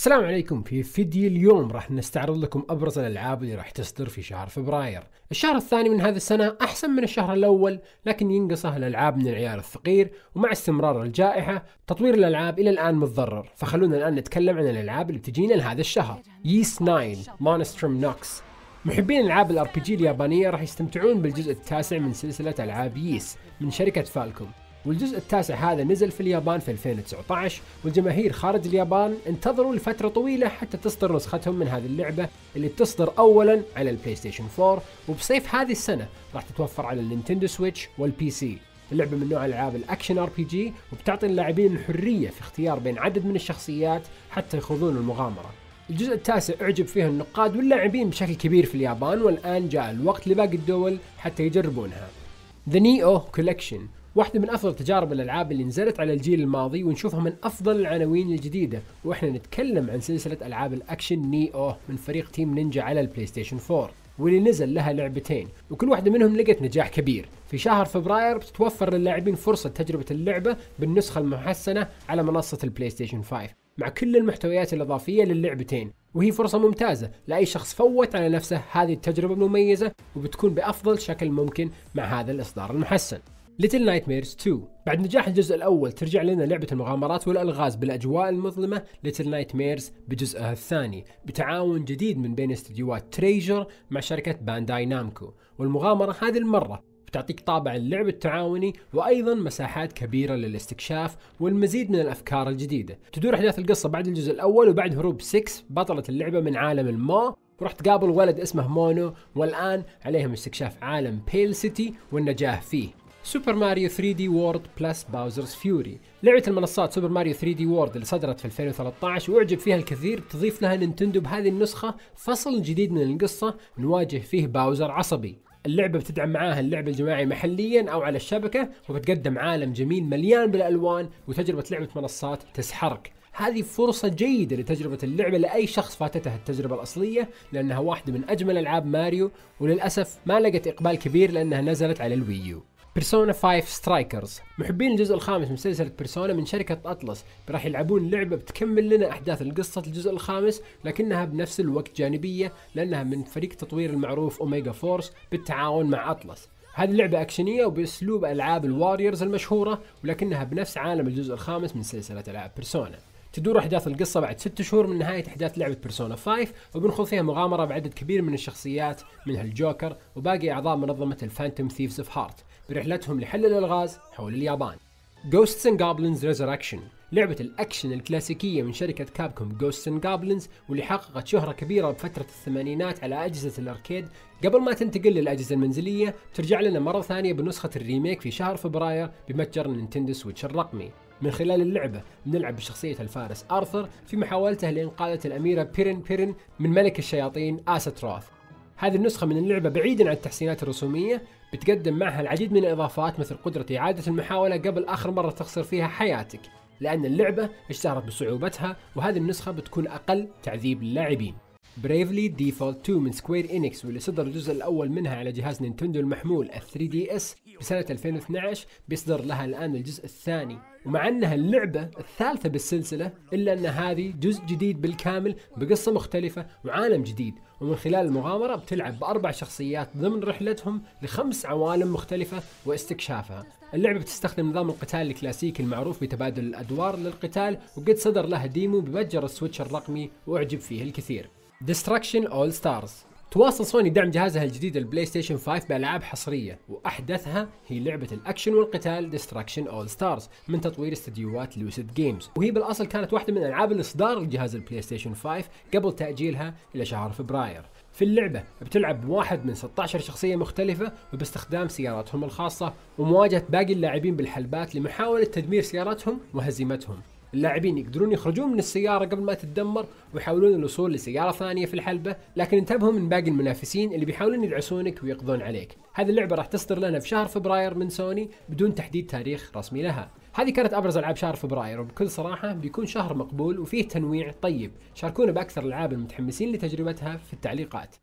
السلام عليكم. في فيديو اليوم راح نستعرض لكم ابرز الالعاب اللي راح تصدر في شهر فبراير. الشهر الثاني من هذه السنه احسن من الشهر الاول، لكن ينقصه الالعاب من العيار الثقيل، ومع استمرار الجائحه تطوير الالعاب الى الان متضرر. فخلونا الان نتكلم عن الالعاب اللي بتجينا لهذا الشهر. Yes 9 Monstrorum Nox. محبين العاب الار بي جي اليابانيه راح يستمتعون بالجزء التاسع من سلسله العاب ييس من شركه فالكوم، والجزء التاسع هذا نزل في اليابان في 2019، والجماهير خارج اليابان انتظروا لفترة طويلة حتى تصدر نسختهم من هذه اللعبة اللي بتصدر أولا على البلاي ستيشن 4، وبصيف هذه السنة راح تتوفر على النينتندو سويتش والبي سي. اللعبة من نوع العاب الاكشن ار بي جي، وبتعطي اللاعبين الحرية في اختيار بين عدد من الشخصيات حتى يخوضون المغامرة. الجزء التاسع اعجب فيه النقاد واللاعبين بشكل كبير في اليابان، والآن جاء الوقت لباقي الدول حتى يجربونها. The Nier au Collection واحدة من أفضل تجارب الألعاب اللي نزلت على الجيل الماضي، ونشوفها من أفضل العناوين الجديدة، وإحنا نتكلم عن سلسلة ألعاب الأكشن نيو من فريق تيم نينجا على البلايستيشن 4، واللي نزل لها لعبتين وكل واحدة منهم لقت نجاح كبير. في شهر فبراير بتتوفر للاعبين فرصة تجربة اللعبة بالنسخة المحسنة على منصة البلايستيشن 5 مع كل المحتويات الإضافية للعبتين، وهي فرصة ممتازة لأي شخص فوت على نفسه هذه التجربة المميزة، وبتكون بأفضل شكل ممكن مع هذا الإصدار المحسن. Little Nightmares 2. بعد نجاح الجزء الأول ترجع لنا لعبة المغامرات والألغاز بالأجواء المظلمة Little Nightmares بجزءها الثاني، بتعاون جديد من بين استديوهات تريجر مع شركة بانداي نامكو، والمغامرة هذه المرة بتعطيك طابع اللعب التعاوني، وأيضا مساحات كبيرة للاستكشاف والمزيد من الأفكار الجديدة. تدور أحداث القصة بعد الجزء الأول وبعد هروب 6 بطلة اللعبة من عالم الماء، وراح تقابل ولد اسمه مونو، والآن عليهم استكشاف عالم بيل سيتي والنجاح فيه. سوبر ماريو 3D World Plus Bowser's Fury. لعبة المنصات سوبر ماريو 3D World اللي صدرت في 2013 وأعجب فيها الكثير، بتضيف لها نينتندو بهذه النسخة فصل جديد من القصة نواجه فيه باوزر عصبي. اللعبة بتدعم معاها اللعب الجماعي محليا أو على الشبكة، وبتقدم عالم جميل مليان بالألوان، وتجربة لعبة منصات تسحرك. هذه فرصة جيدة لتجربة اللعبة لأي شخص فاتته التجربة الأصلية، لأنها واحدة من أجمل ألعاب ماريو، وللأسف ما لقت إقبال كبير لأنها نزلت على الويو. Persona 5 Strikers. محبين الجزء الخامس من سلسلة بيرسونا من شركة أطلس راح يلعبون لعبة بتكمل لنا أحداث القصة الجزء الخامس، لكنها بنفس الوقت جانبية لأنها من فريق تطوير المعروف أوميجا فورس بالتعاون مع أطلس. هذه اللعبة أكشنية وبأسلوب ألعاب الواريورز المشهورة، ولكنها بنفس عالم الجزء الخامس من سلسلة ألعاب بيرسونا. تدور أحداث القصة بعد 6 شهور من نهاية أحداث لعبة بيرسونا 5، وبنخوض فيها مغامرة بعدد كبير من الشخصيات منها الجوكر وباقي أعضاء منظمة الفانتوم ثيفز اوف هارت برحلتهم لحل الألغاز حول اليابان. Ghosts and Goblins Resurrection. لعبة الأكشن الكلاسيكية من شركة كابكوم Ghosts and Goblins، واللي حققت شهرة كبيرة بفترة الثمانينات على أجهزة الأركيد قبل ما تنتقل للأجهزة المنزلية، ترجع لنا مرة ثانية بنسخة الريميك في شهر فبراير بمتجر نينتندو سويتش الرقمي. من خلال اللعبة بنلعب بشخصية الفارس آرثر في محاولته لإنقاذ الأميرة بيرن من ملك الشياطين آسا تروث. هذه النسخة من اللعبة بعيدا عن التحسينات الرسومية، بتقدم معها العديد من الإضافات مثل قدرة إعادة المحاولة قبل آخر مرة تخسر فيها حياتك، لأن اللعبة اشتهرت بصعوبتها، وهذه النسخة بتكون أقل تعذيب للاعبين. Bravely Default 2 من سكوير إنكس، واللي صدر الجزء الأول منها على جهاز نينتندو المحمول 3DS بسنة 2012، بيصدر لها الآن الجزء الثاني، ومع أنها اللعبة الثالثة بالسلسلة إلا أن هذه جزء جديد بالكامل بقصة مختلفة وعالم جديد، ومن خلال المغامرة بتلعب بأربع شخصيات ضمن رحلتهم لخمس عوالم مختلفة واستكشافها. اللعبة بتستخدم نظام القتال الكلاسيكي المعروف بتبادل الأدوار للقتال، وقد صدر لها ديمو بمتجر السويتش الرقمي وأعجب فيه الكثير. Destruction All Stars. تواصل سوني دعم جهازها الجديد البلاي ستيشن 5 بألعاب حصرية، وأحدثها هي لعبة الأكشن والقتال Destruction All Stars من تطوير استديوهات Lucid Games، وهي بالأصل كانت واحدة من ألعاب الإصدار لجهاز البلاي ستيشن 5 قبل تأجيلها إلى شهر فبراير. في اللعبة بتلعب بواحد من 16 شخصية مختلفة وباستخدام سياراتهم الخاصة، ومواجهة باقي اللاعبين بالحلبات لمحاولة تدمير سياراتهم وهزيمتهم. اللاعبين يقدرون يخرجون من السيارة قبل ما تتدمر ويحاولون الوصول لسيارة ثانية في الحلبة، لكن انتبهوا من باقي المنافسين اللي بيحاولون يدعسونك ويقضون عليك. هذه اللعبة راح تصدر لنا في شهر فبراير من سوني بدون تحديد تاريخ رسمي لها. هذه كانت أبرز ألعاب شهر فبراير، وبكل صراحة بيكون شهر مقبول وفيه تنويع طيب. شاركونا بأكثر الألعاب المتحمسين لتجربتها في التعليقات.